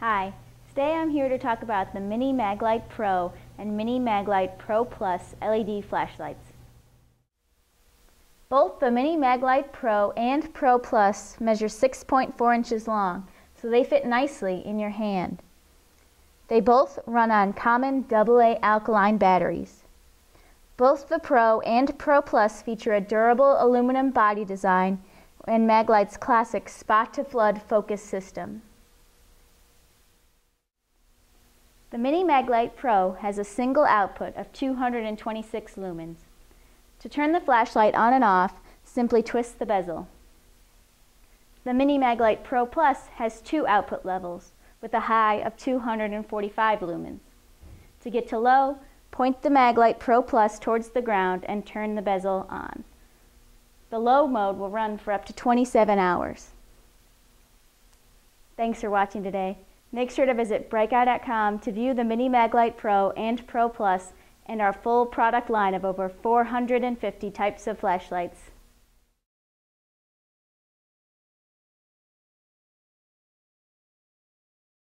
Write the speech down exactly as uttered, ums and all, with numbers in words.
Hi, today I'm here to talk about the Mini Maglite Pro and Mini Maglite Pro Plus L E D flashlights. Both the Mini Maglite Pro and Pro Plus measure six point four inches long, so they fit nicely in your hand. They both run on common double A alkaline batteries. Both the Pro and Pro Plus feature a durable aluminum body design and Maglite's classic spot-to-flood focus system. The Mini Maglite Pro has a single output of two hundred twenty-six lumens. To turn the flashlight on and off, simply twist the bezel. The Mini Maglite Pro Plus has two output levels, with a high of two hundred forty-five lumens. To get to low, point the Maglite Pro Plus towards the ground and turn the bezel on. The low mode will run for up to twenty-seven hours. Thanks for watching today. Make sure to visit brightguy dot com to view the Mini Maglite Pro and Pro Plus and our full product line of over four hundred fifty types of flashlights.